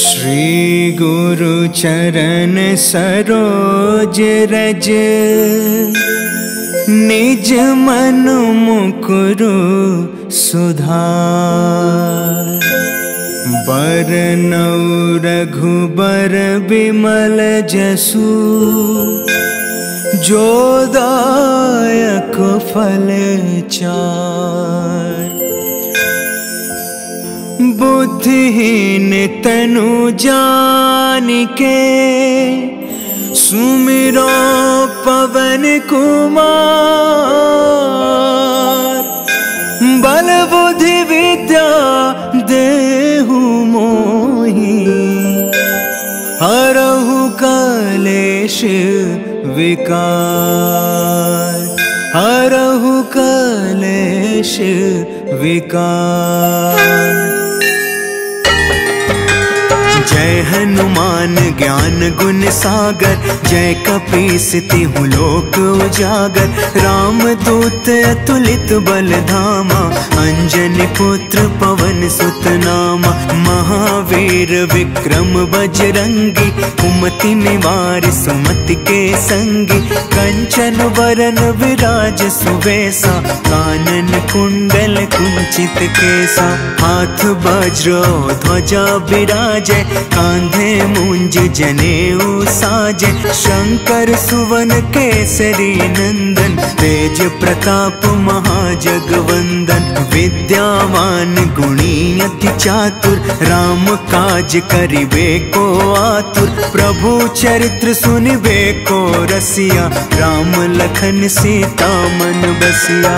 श्री गुरु चरण सरोज रज निज मन मुकुरु सुधार बरनौ रघुबर बिमल जसु जो दायक फल चार बुद्धिहीन तनु जानिके सुमिरो पवन कुमार बल बुद्धि विद्या देहु मोहि हरहु कलेश विकार हरहु कलेश विकार। जय हनुमान ज्ञान गुण सागर जय कपीस तिहुँ लोक उजागर राम दूत अतुलित बल धामा अंजनी पुत्र पवन सुत नामा महावीर विक्रम बजरंगी कुमति निवार सुमति के संगी कंचन वरन विराज सुवेसा कानन कुंडल कुंचित केसा हाथ वज्र ध्वजा विराजे कांधे मुंज जनेऊ साजे शंकर सुवन केसरी नंदन तेज प्रताप महाजगवंदन विद्यावान गुणी अति चातुर राम काज करिबे को आतुर प्रभु चरित्र सुनिबे को रसिया राम लखन सीता मन बसिया।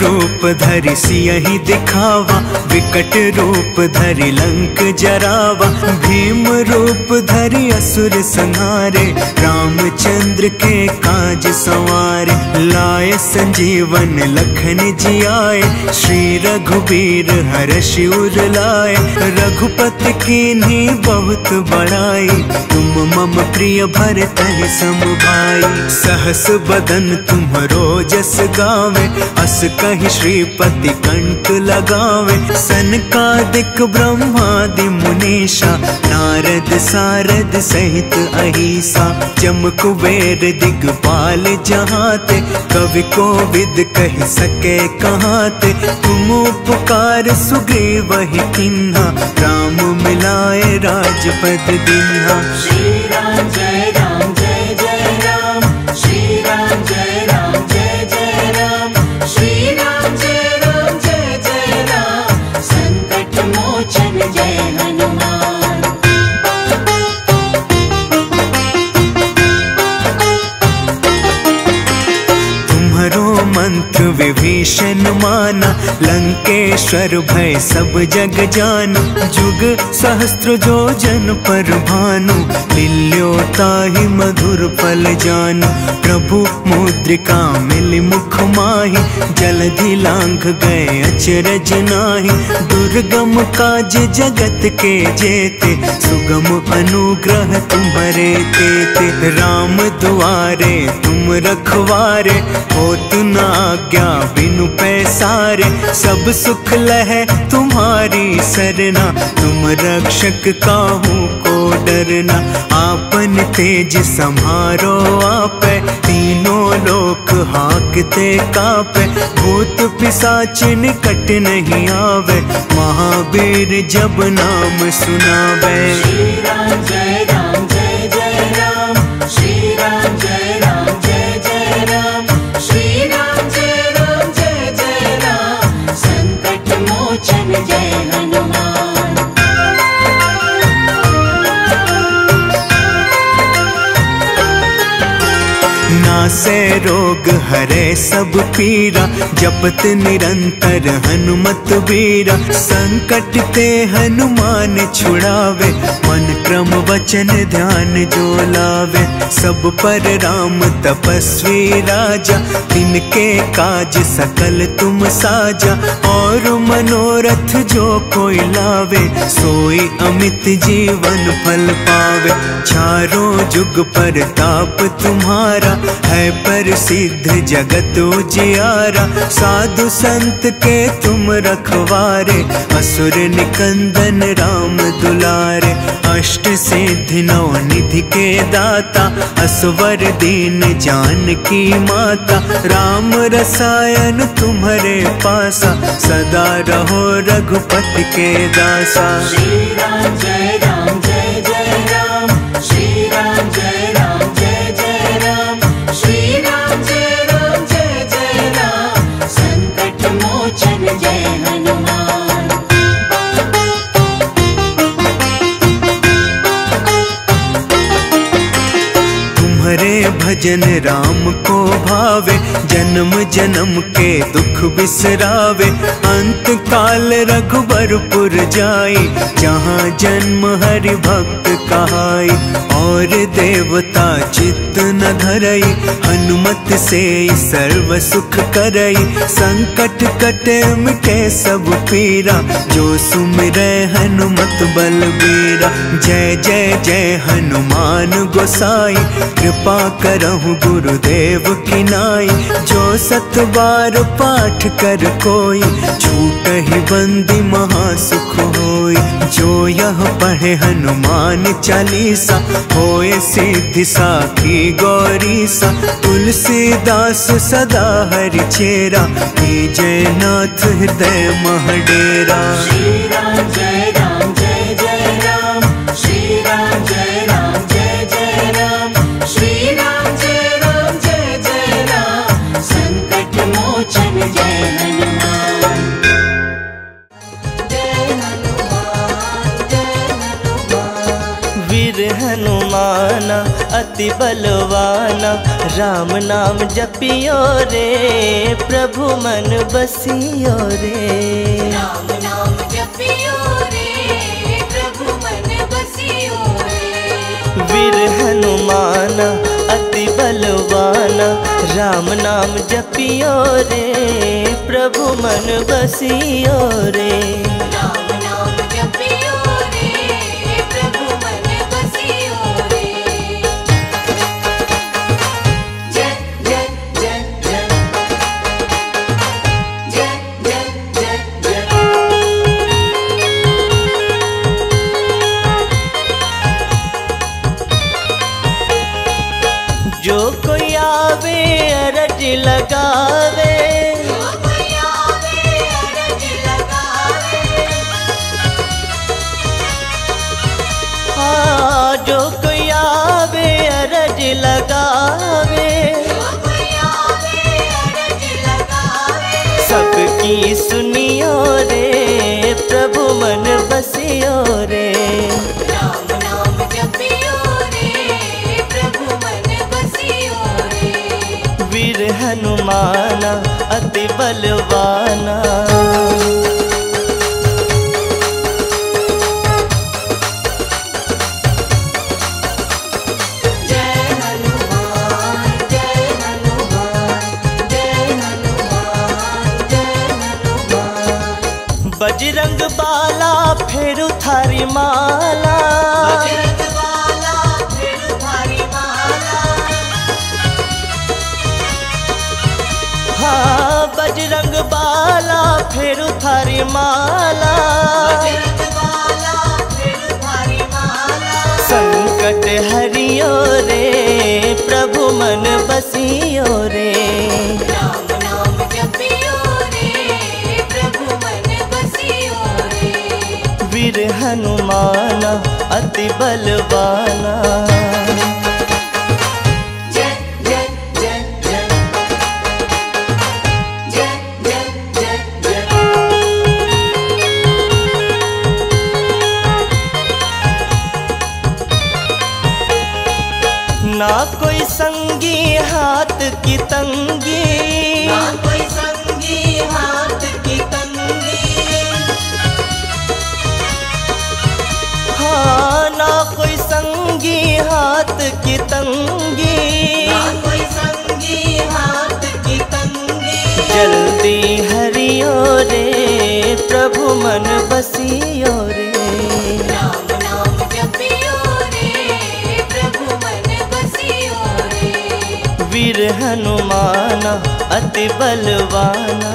रूप धरि सियहि दिखावा विकट रूप धरि लंक जरावा भीम रूप धरि असुर संहारे रामचंद्र के काज संवारे लाय संजीवन लखन जियाए श्री रघुबीर हरषि उर लाए रघुपति कीन्ही बहुत बड़ाई तुम मम प्रिय भरतहि सम भाई। सहस बदन तुम्हरो जस गावे अस कहि श्रीपति कंठ लगावे सनकादिक ब्रह्मादि मुनीषा नारद सारद सहित अहिसा जम कुबेर दिगपाल जहाते कवि कोविद कह सके कहाते तुम उपकार सुग्रीवहि किन्हा राम मिलाए राजपद दीन्हा। विभीषण माना लंकेश्वर भय सब जग जानु जुग सहस्त्र जो जन पर भानु लिल्योताहि मधुर पल जानु प्रभु मुद्रिका मिलि मुख माहि जलधि लांघ गए अचरज नाहि दुर्गम काज जगत के जेते सुगम अनुग्रह तुम्हारे तेते राम दुआरे तुम रखवारे होत न आज्ञा बिनु पैसारे सब सुख लहे तुम्हारी सरना तुम रक्षक काहू को डरना आपन तेज सम्हारो आपे तीनों लोक हाकते कापे भूत पिशाच निकट नहीं आवे महावीर जब नाम सुनावे। श्री राम जय राम जय जय राम श्री राम जय राम जय जय राम जय हनुमान। नास से रोग हरे सब पीरा, जपत निरंतर हनुमत वीरा। संकट ते हनुमान छुड़ावे, मन क्रम वचन ध्यान जो लावे। सब पर राम तपस्वी राजा, तिनके काज सकल तुम साजा। और मनोरथ जो कोई लावे, सोई अमित जीवन फल पावे। चारों जुग पर ताप तुम्हारा, है पर सिद्ध जगत उजियारा। साधु संत के तुम रखवारे, असुर निकंदन राम दुलारे। अष्ट सिद्धि नौ निधि के दाता, असवर दीन जानकी माता। राम रसायन तुम्हारे पासा, सदा रहो रघुपति के दासा। श्री राम जय राम जय जय राम, श्री राम जय राम जय जय राम, श्री राम जय राम जय जय राम। संकट मोचन जय हनुमान। भजन राम को भावे, जन्म जन्म के दुख बिसरावे। अंत काल रघुबरपुर जाई, जहाँ जन्म हरि भक्त कहाई। और देवता चित्त न धरई, हनुमत से सर्व सुख करई। संकट कटे मिटे सब पीरा, जो सुमिरै हनुमत बलबीरा। जय जय जय हनुमान गोसाई, कृपा करहु गुरुदेव की नाई। जो सत बार पाठ कर कोई, छूटहि बंदी महा सुख होई। जो यह पढ़े हनुमान चालीसा, होए सिद्धि साखी गौरीसा। तुलसीदास सदा हरि चेरा, कीजय नाथ हृदय मह डेरा। श्री राम जय राम जय जय राम, श्री राम जय राम जय जय राम, श्री राम जय जय राम। संकट मोचन जय हनुमान। जय हनुमान जय हनुमान, वीर हनुमाना अति बलवाना। राम नाम जपियो रे, प्रभु मन बसियो रे। राम नाम जपियो रे, प्रभु मन बसियो रे। वीर हनुमाना अति बलवाना, राम नाम जपियो रे, प्रभु मन बसियो रे। राम नाम जपियो रे, प्रभु मन बसियो रे। जय जय जय जय, जय जय जय जय। जो कोई आवे अरज लगावे, जो कोई आवे अरज लगावे। हाँ, जो कोई आवे अरज लगावे, जो कोई आवे अरज लगावे। सबकी सुनियो रे, प्रभु मन बसियो रे। राम नाम जपियो रे, प्रभु मन बसियो रे। वीर हनुमाना अति बलवाना। जय हनुमान जय हनुमान, जय हनुमान जय हनुमान। बजरंग बाला फेरु थारी माला, बजरंग बाला फेरु थारी माला। हाँ, बजरंग बाला फेरु थारी माला। बजरंग बाला फेरु थारी माला। संकट हरियो रे, प्रभु मन बसियो रे। राम नाम जपियो रे, प्रभु मन बसियो रे। वीर हनुमाना अति बलवाना। जय जय जय जय, जय जय जय जय। ना कोई संगी हाथ संगी, ना कोई संगी हाथ की तंगी, हाँ ना कोई संगी हाथ की तंगी, ना कोई संगी हाथ की तंगी। जल्दी हरियो रे प्रभु मन बसियो रे, वीर हनुमाना अति बलवाना।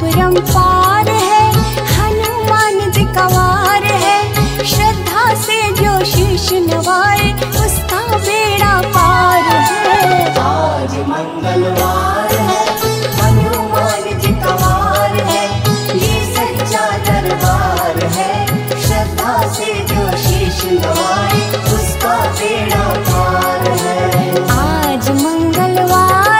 परंपार है हनुमान जी का वार है, श्रद्धा से जो शीश नवाए उसका बेड़ा पार है। आज मंगलवार है, हनुमान जी का वार है, ये सच्चा दरबार है, श्रद्धा से जो शीश नवाए उसका बेड़ा पार है। आज मंगलवार है।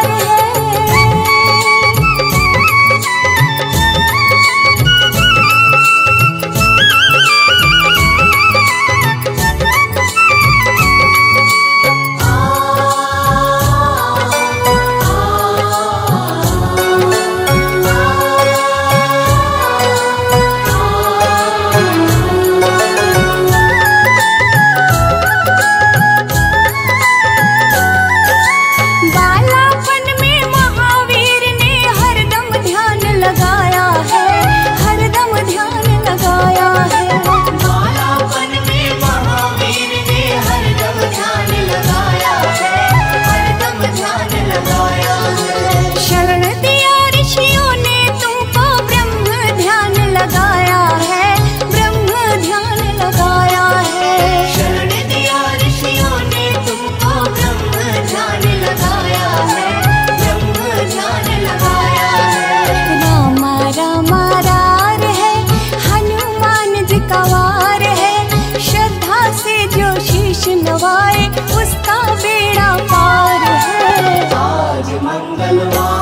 उसका बेड़ा पार है। आज मंगलवार।